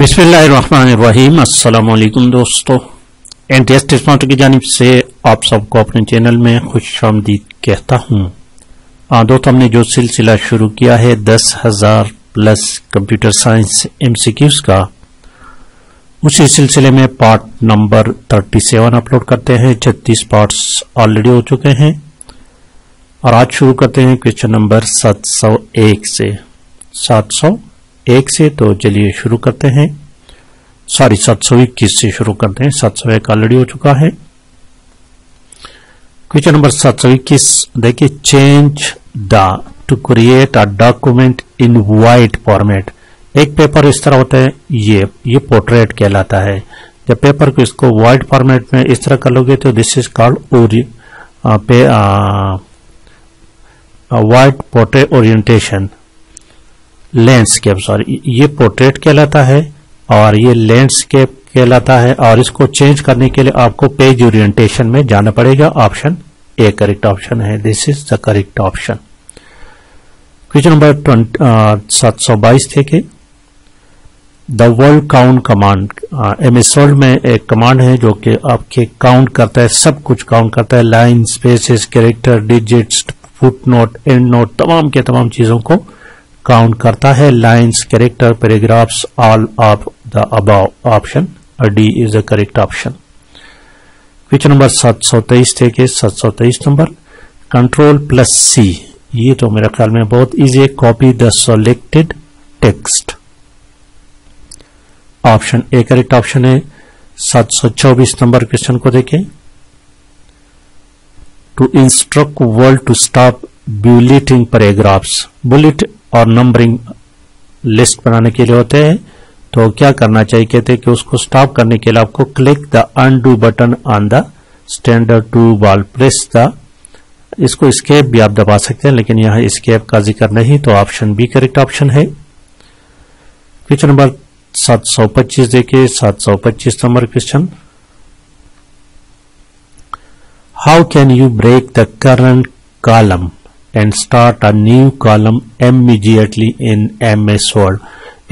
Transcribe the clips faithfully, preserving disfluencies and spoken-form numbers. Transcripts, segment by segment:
बिस्मिल्लाहिर्रहमानिर्रहीम अस्सलाम वालेकुम दोस्तों, एनटीएस टेक्नोलॉजी की जानिब से आप सबको अपने चैनल में खुशामदीद कहता हूँ। दोस्तों, हमने जो सिलसिला शुरू किया है दस हजार प्लस कंप्यूटर साइंस एमसीक्यूज का, उसी सिलसिले में part number thirty seven upload करते हैं। छत्तीस पार्ट्स ऑलरेडी हो चुके हैं और आज शुरू करते हैं क्वेश्चन नंबर सात सौ एक से सात सौ एक से तो चलिए शुरू करते हैं। सॉरी सात सौ इक्कीस से शुरू करते हैं, सात सौ एक ऑलरेडी हो चुका है। क्वेश्चन नंबर सात सौ इक्कीस देखिए, change the to create a document in white format. एक पेपर इस तरह होता है, ये ये पोर्ट्रेट कहलाता है। जब पेपर को इसको वाइट फॉर्मेट में इस तरह कर लोगे तो दिस इज कॉल्ड ओरि white portrait orientation landscape, sorry ये पोर्ट्रेट कहलाता है और ये लैंडस्केप कहलाता है। और इसको चेंज करने के लिए आपको पेज ओरिएंटेशन में जाना पड़ेगा। ऑप्शन ए करेक्ट ऑप्शन है, this is the correct option. Question number सात सौ बाईस थे कि the word count command, M S Word में एक कमांड है जो कि आपके काउंट करता है, सब कुछ काउंट करता है, line, spaces, character, digits, foot note, end note, तमाम के तमाम चीजों को काउंट करता है। Lines, character, paragraphs, all of the above. Option D is the correct option. Question number सात सौ तेईस थे कि सात सौ तेईस नंबर कंट्रोल प्लस सी, ये तो मेरे ख्याल में बहुत इजी है। Copy the selected text, option A correct option है। सात सौ चौबीस नंबर क्वेश्चन को देखें, to instruct Word to stop bulleting paragraphs, bullet और नंबरिंग लिस्ट बनाने के लिए होते हैं, तो क्या करना चाहिए? कहते हैं कि उसको स्टॉप करने के लिए आपको click the undo button on the standard toolbar press the, इसको एस्केप भी आप दबा सकते हैं, लेकिन यहां एस्केप का जिक्र नहीं, तो ऑप्शन बी करेक्ट ऑप्शन है। क्वेश्चन नंबर सात सौ पच्चीस देखिए, सात सौ पच्चीस number question, how can you break the current column and start a new column immediately in M S Word।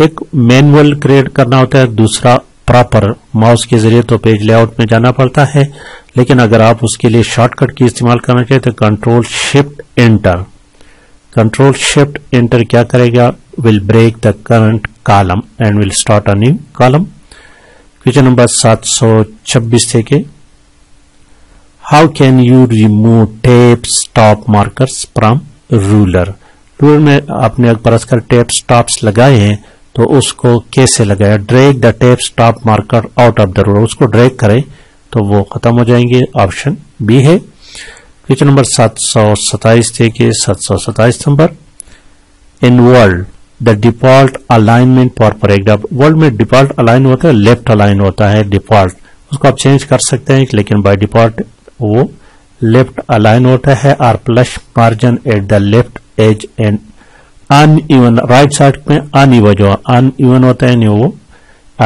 एक मैनुअल क्रिएट करना होता है, दूसरा प्रॉपर माउस के जरिए तो पेज लेआउट में जाना पड़ता है, लेकिन अगर आप उसके लिए शॉर्टकट की इस्तेमाल करना चाहिए तो control shift enter, control shift enter क्या करेगा? Will break the current column and will start a new column. Question number सात सौ छब्बीस थे के how can you remove tab stop markers from ruler. Ruler में आपने अगर परस्पर टेप स्टॉप्स लगाए हैं तो उसको कैसे लगाया? Drag the tab stop marker out of the ruler, उसको ड्रैग करें तो वो खत्म हो जाएंगे, ऑप्शन बी है। क्वेश्चन नंबर सात सौ सताइस थे कि सात सौ सताइस number in Word the default alignment for paragraph. Word में डिफॉल्ट अलाइन होता है, लेफ्ट अलाइन होता है डिफॉल्ट, उसको आप चेंज कर सकते हैं, लेकिन बाय डिफॉल्ट वो लेफ्ट अलाइन होता है। और plus margin at the left edge and uneven, right side में अन इवन जो अन इवन होता है नहीं, वो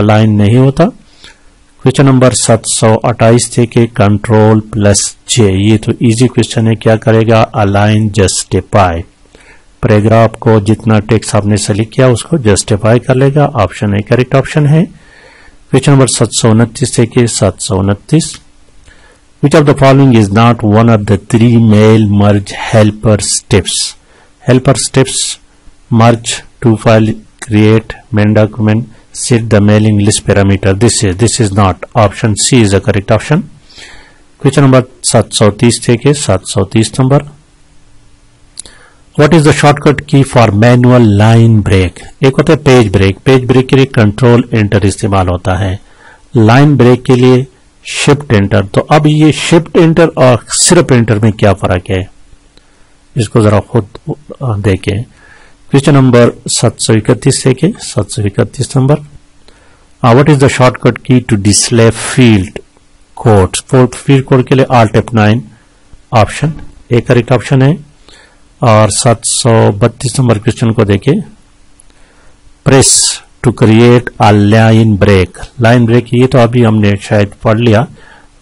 अलाइन नहीं होता। क्वेश्चन नंबर सात सौ अट्ठाईस थे कि कंट्रोल प्लस जे, ये तो इजी क्वेश्चन है, क्या करेगा? अलाइन जस्टिफाई, पैराग्राफ को जितना टेक्स्ट आपने सेलेक्ट किया उसको जस्टिफाई कर लेगा, ऑप्शन ए करेक्ट ऑप्शन है। क्वेश्चन नंबर सात सौ उनतीस थे कि सात सौ उनतीस Which of the following is not one of the three mail merge helper steps? Helper steps: merge to file, create mail document, set the mailing list parameter. This is this is not. Option C is the correct option. Question number सात सौ तीस थे के सात सौ तीस number. What is the shortcut key for manual line break? एक होता है page break. Page break के लिए Control Enter इस्तेमाल होता है. Line break के लिए शिफ्ट एंटर। तो अब ये शिफ्ट एंटर और सिर्फ एंटर में क्या फर्क है, इसको जरा खुद देखें। क्वेश्चन नंबर सात सौ इकतीस से के सात सौ इकतीस number what is the shortcut key to display field code. Field code के लिए alt F nine, option A correct option है। और सात सौ बत्तीस नंबर क्वेश्चन को देखें, press to create a line break. Line break ये तो अभी हमने शायद पढ़ लिया,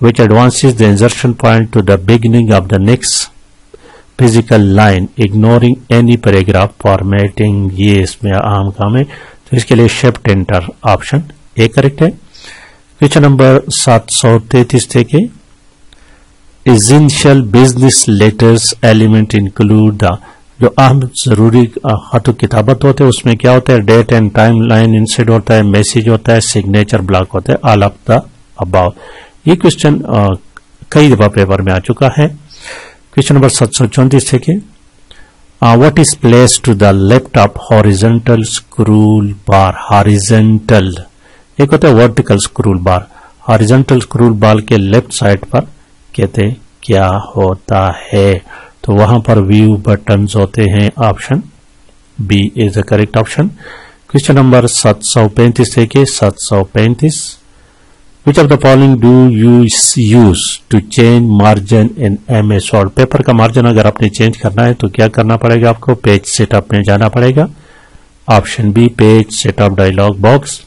which advances the insertion point to the beginning of the next physical line, ignoring any paragraph formatting, ये इसमें आम काम है। तो इसके लिए shift enter option A correct है। क्वेश्चन नंबर सात सौ तैतीस थे के essential business letters element include the, जो अहम जरूरी हाथों किताबत होते हैं उसमें क्या होता है, date and time line inside होता है, मैसेज होता है, सिग्नेचर ब्लॉक होता है, ऑल ऑफ द अबाव। ये क्वेश्चन कई दफा पेपर में आ चुका है। क्वेश्चन नंबर सात सौ चौंतीस थे के what is place to the left of horizontal scroll bar, horizontal एक होता है वर्टिकल स्क्रूल बार, हॉरिजेंटल स्क्रूल बार के लेफ्ट साइड पर कहते क्या होता है, तो वहां पर व्यू बटन होते हैं। Option B is the correct option. Question number सात सौ पैंतीस है कि सात सौ पैंतीस, which of the following do you use to change margin in M S Word. Paper का मार्जिन अगर आपने चेंज करना है तो क्या करना पड़ेगा, आपको पेज सेटअप में जाना पड़ेगा। Option B page setup dialog box.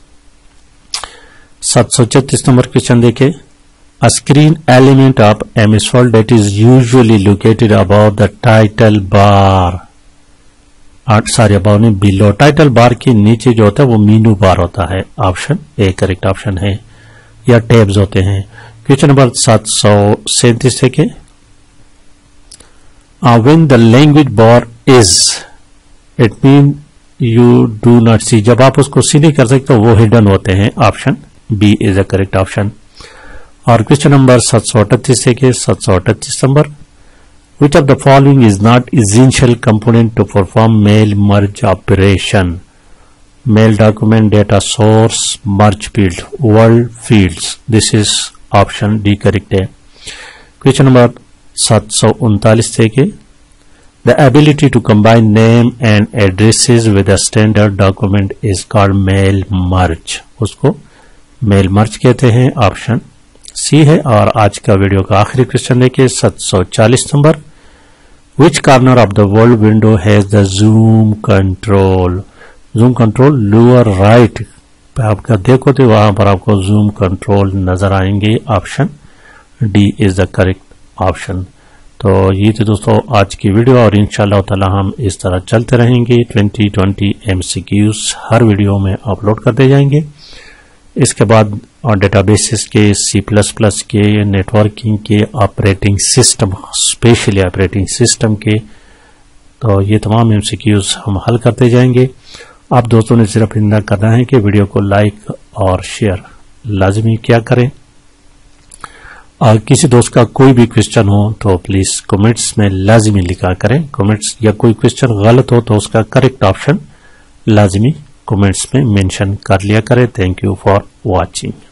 सात सौ छत्तीस नंबर क्वेश्चन देखे, a screen element of M S Word that is usually located above the title bar, आठ सारे अबाव ने बिलो, टाइटल बार के नीचे जो होता है वो मीनू बार होता है। ऑप्शन ए करेक्ट ऑप्शन है, या टैब्स होते हैं। क्वेश्चन नंबर सात सौ सैंतीस है कि when the language bar is it mean you do not see, जब आप उसको सी नहीं कर सकते वो हिडन होते हैं। Option B is a correct option. और क्वेश्चन नंबर सात सौ अठतीस है कि सात सौ अठतीस number, which of the following is not essential component to perform mail merge operation, mail document, data source, merge field, world fields, this is option D correct है। क्वेश्चन नंबर सात सौ उनतालीस थे कि the ability to combine name and addresses with a standard document is called mail merge, उसको mail मर्ज कहते हैं। Option C है। और आज का वीडियो का आखिरी क्वेश्चन देखिए सात सौ चालीस number, which corner of the Word window has the zoom control, zoom control lower right पे आपका देखो तो वहां पर आपको जूम कंट्रोल नजर आएंगे। Option D is the correct option. तो ये थे दोस्तों आज की वीडियो, और इंशाल्लाह ताला हम इस तरह चलते रहेंगे। ट्वेंटी ट्वेंटी एमसीक्यूज हर वीडियो में अपलोड करते जाएंगे। इसके बाद डेटाबेसेस के, सी प्लस प्लस के, नेटवर्किंग के, operating system, specially operating system के, तो ये तमाम एमसीक्यूज हम हल करते जाएंगे। आप दोस्तों ने सिर्फ इतना करना है कि वीडियो को लाइक और शेयर लाजमी क्या करें, और किसी दोस्त का कोई भी क्वेश्चन हो तो प्लीज कमेंट्स में लाजमी लिखा करें कमेंट्स, या कोई क्वेश्चन गलत हो तो उसका करेक्ट ऑप्शन लाजमी कमेंट्स में मेंशन कर लिया करें। Thank you for watching.